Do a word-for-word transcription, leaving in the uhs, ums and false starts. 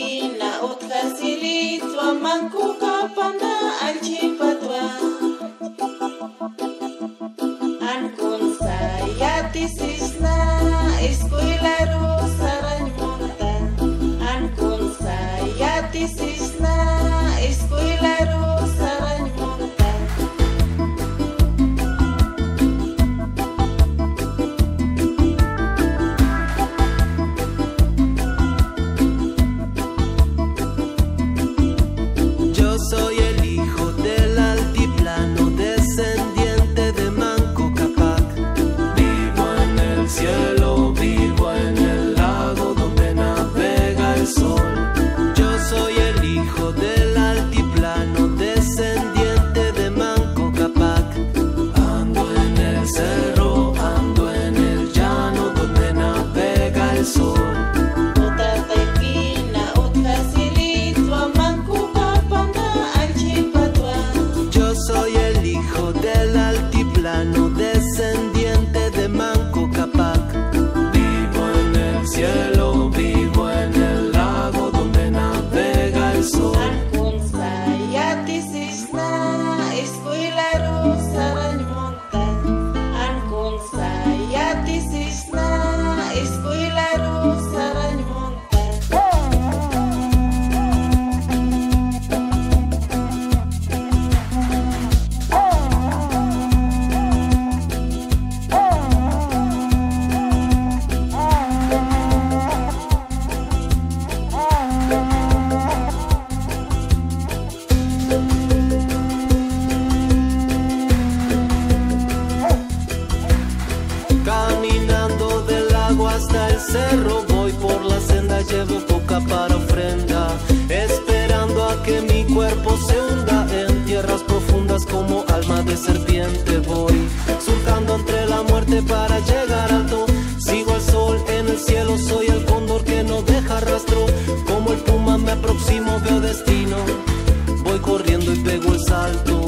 ina utkasilitwa mankuka pana alchipatwa ankun sayati sisna escuela rosa rañmonta ankun sayati sisna escuela rosa rañmonta. Como el puma me aproximo, veo destino. Voy corriendo y pego el salto.